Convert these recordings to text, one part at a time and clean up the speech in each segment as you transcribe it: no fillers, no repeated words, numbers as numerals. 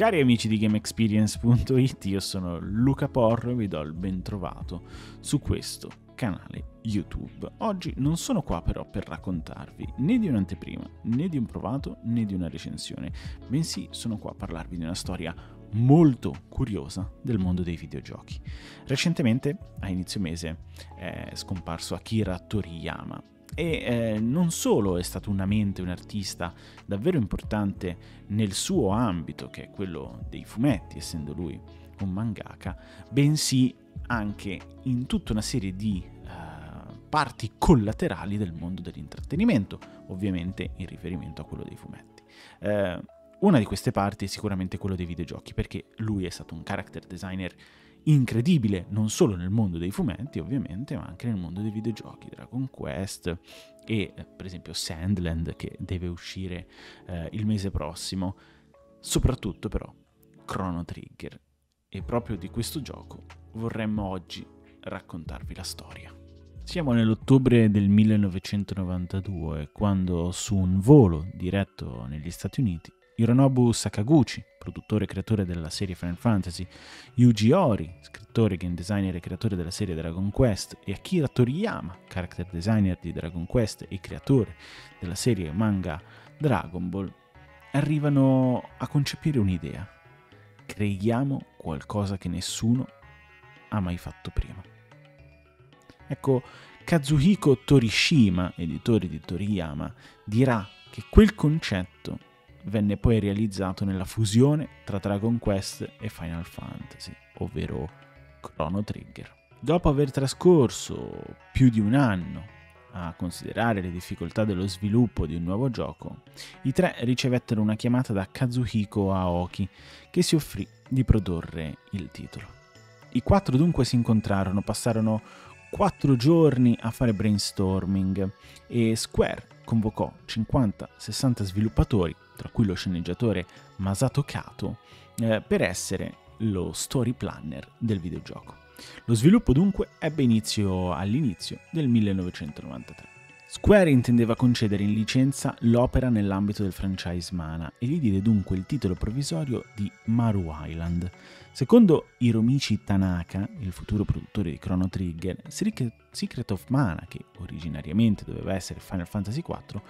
Cari amici di GameExperience.it, io sono Luca Porro e vi do il bentrovato su questo canale YouTube. Oggi non sono qua però per raccontarvi né di un'anteprima, né di un provato, né di una recensione, bensì sono qua a parlarvi di una storia molto curiosa del mondo dei videogiochi. Recentemente, a inizio mese, è scomparso Akira Toriyama. Non solo è stato una mente, un artista davvero importante nel suo ambito, che è quello dei fumetti, essendo lui un mangaka, bensì anche in tutta una serie di parti collaterali del mondo dell'intrattenimento, ovviamente in riferimento a quello dei fumetti. Una di queste parti è sicuramente quello dei videogiochi, perché lui è stato un character designer incredibile non solo nel mondo dei fumetti ovviamente, ma anche nel mondo dei videogiochi, Dragon Quest e per esempio Sandland, che deve uscire il mese prossimo, soprattutto però Chrono Trigger, e proprio di questo gioco vorremmo oggi raccontarvi la storia. Siamo nell'ottobre del 1992, quando su un volo diretto negli Stati Uniti Hironobu Sakaguchi, produttore e creatore della serie Final Fantasy, Yuji Ori, scrittore, game designer e creatore della serie Dragon Quest, e Akira Toriyama, character designer di Dragon Quest e creatore della serie manga Dragon Ball, arrivano a concepire un'idea. Creiamo qualcosa che nessuno ha mai fatto prima. Ecco, Kazuhiko Torishima, editore di Toriyama, dirà che quel concetto venne poi realizzato nella fusione tra Dragon Quest e Final Fantasy, ovvero Chrono Trigger. Dopo aver trascorso più di un anno a considerare le difficoltà dello sviluppo di un nuovo gioco, i tre ricevettero una chiamata da Kazuhiko Aoki, che si offrì di produrre il titolo. I quattro dunque si incontrarono, passarono 4 giorni a fare brainstorming e Square convocò 50-60 sviluppatori, tra cui lo sceneggiatore Masato Kato, per essere lo story planner del videogioco. Lo sviluppo dunque ebbe inizio all'inizio del 1993. Square intendeva concedere in licenza l'opera nell'ambito del franchise Mana e gli diede dunque il titolo provvisorio di Maru Island. Secondo Hiromichi Tanaka, il futuro produttore di Chrono Trigger, Secret of Mana, che originariamente doveva essere Final Fantasy IV, fu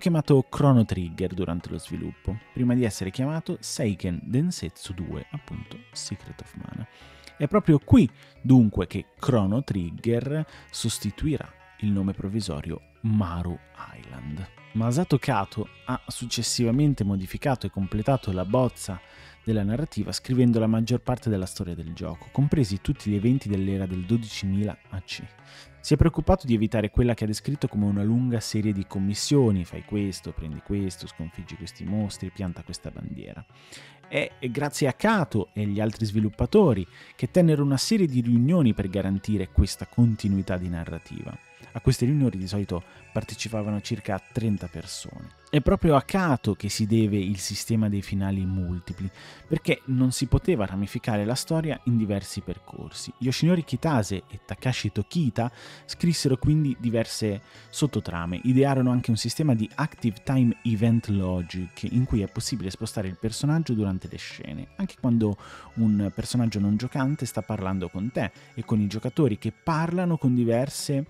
chiamato Chrono Trigger durante lo sviluppo, prima di essere chiamato Seiken Densetsu 2, appunto Secret of Mana. È proprio qui dunque che Chrono Trigger sostituirà il nome provvisorio Maru Island. Masato Kato ha successivamente modificato e completato la bozza della narrativa scrivendo la maggior parte della storia del gioco, compresi tutti gli eventi dell'era del 12.000 AC. Si è preoccupato di evitare quella che ha descritto come una lunga serie di commissioni: fai questo, prendi questo, sconfiggi questi mostri, pianta questa bandiera. È grazie a Kato e agli altri sviluppatori che tennero una serie di riunioni per garantire questa continuità di narrativa. A queste riunioni di solito partecipavano circa 30 persone. È proprio a Kato che si deve il sistema dei finali multipli, perché non si poteva ramificare la storia in diversi percorsi. Yoshinori Kitase e Takashi Tokita scrissero quindi diverse sottotrame, idearono anche un sistema di Active Time Event Logic, in cui è possibile spostare il personaggio durante le scene, anche quando un personaggio non giocante sta parlando con te e con i giocatori che parlano con diverse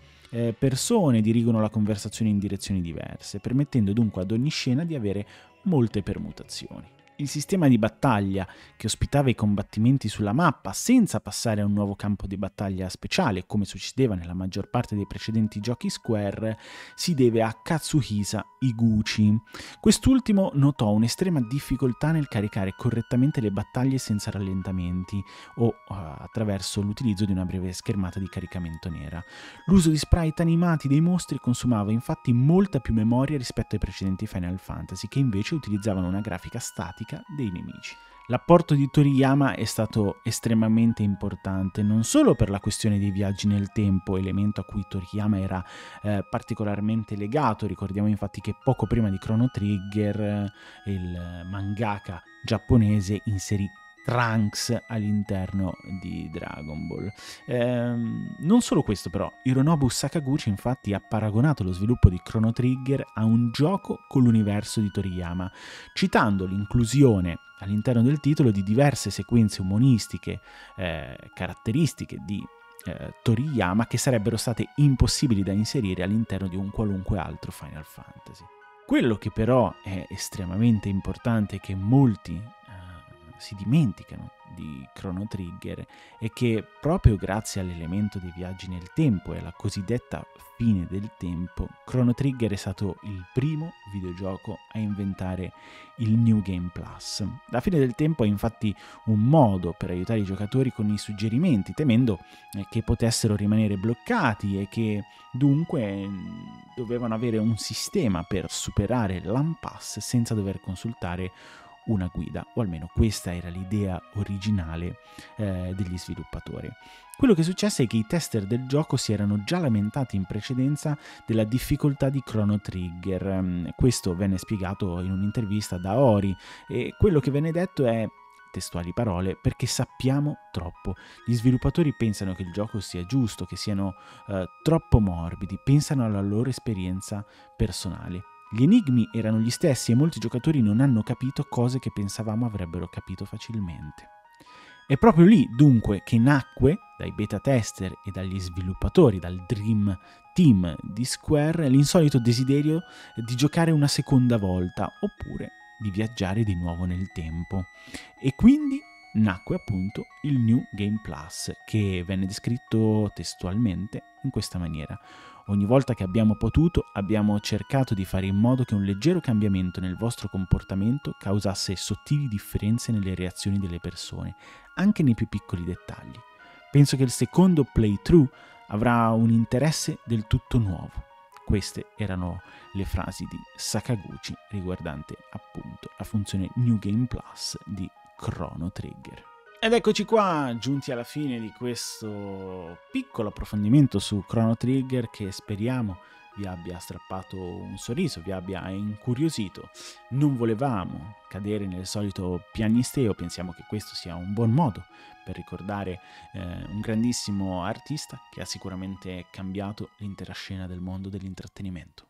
persone, dirigono la conversazione in direzioni diverse, permettendo dunque ad ogni scena di avere molte permutazioni. Il sistema di battaglia, che ospitava i combattimenti sulla mappa senza passare a un nuovo campo di battaglia speciale, come succedeva nella maggior parte dei precedenti giochi Square, si deve a Katsuhisa Iguchi. Quest'ultimo notò un'estrema difficoltà nel caricare correttamente le battaglie senza rallentamenti o attraverso l'utilizzo di una breve schermata di caricamento nera. L'uso di sprite animati dei mostri consumava infatti molta più memoria rispetto ai precedenti Final Fantasy, che invece utilizzavano una grafica statica dei nemici. L'apporto di Toriyama è stato estremamente importante, non solo per la questione dei viaggi nel tempo, elemento a cui Toriyama era particolarmente legato. Ricordiamo infatti che poco prima di Chrono Trigger il mangaka giapponese inserì Trunks all'interno di Dragon Ball. Non solo questo però, Hironobu Sakaguchi infatti ha paragonato lo sviluppo di Chrono Trigger a un gioco con l'universo di Toriyama, citando l'inclusione all'interno del titolo di diverse sequenze umoristiche caratteristiche di Toriyama che sarebbero state impossibili da inserire all'interno di un qualunque altro Final Fantasy. Quello che però è estremamente importante e che molti si dimenticano di Chrono Trigger è che proprio grazie all'elemento dei viaggi nel tempo e alla cosiddetta fine del tempo, Chrono Trigger è stato il primo videogioco a inventare il New Game Plus. La fine del tempo è infatti un modo per aiutare i giocatori con i suggerimenti, temendo che potessero rimanere bloccati e che dunque dovevano avere un sistema per superare l'impasse senza dover consultare una guida, o almeno questa era l'idea originale degli sviluppatori. Quello che successe è che i tester del gioco si erano già lamentati in precedenza della difficoltà di Chrono Trigger. Questo venne spiegato in un'intervista da Ori e quello che venne detto è, testuali parole, perché sappiamo troppo. Gli sviluppatori pensano che il gioco sia giusto, che siano troppo morbidi, pensano alla loro esperienza personale. Gli enigmi erano gli stessi e molti giocatori non hanno capito cose che pensavamo avrebbero capito facilmente. È proprio lì, dunque, che nacque, dai beta tester e dagli sviluppatori, dal Dream Team di Square, l'insolito desiderio di giocare una seconda volta, oppure di viaggiare di nuovo nel tempo. E quindi nacque appunto il New Game Plus, che venne descritto testualmente in questa maniera. Ogni volta che abbiamo potuto, abbiamo cercato di fare in modo che un leggero cambiamento nel vostro comportamento causasse sottili differenze nelle reazioni delle persone, anche nei più piccoli dettagli. Penso che il secondo playthrough avrà un interesse del tutto nuovo. Queste erano le frasi di Sakaguchi riguardante appunto la funzione New Game Plus di Chrono Trigger. Ed eccoci qua, giunti alla fine di questo piccolo approfondimento su Chrono Trigger che speriamo vi abbia strappato un sorriso, vi abbia incuriosito. Non volevamo cadere nel solito piagnisteo, pensiamo che questo sia un buon modo per ricordare un grandissimo artista che ha sicuramente cambiato l'intera scena del mondo dell'intrattenimento.